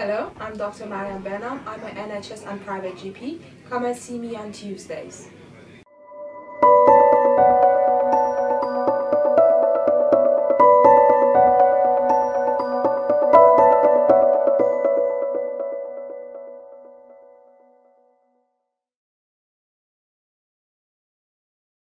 Hello, I'm Dr. Maryam Behnam. I'm an NHS and private GP. Come and see me on Tuesdays.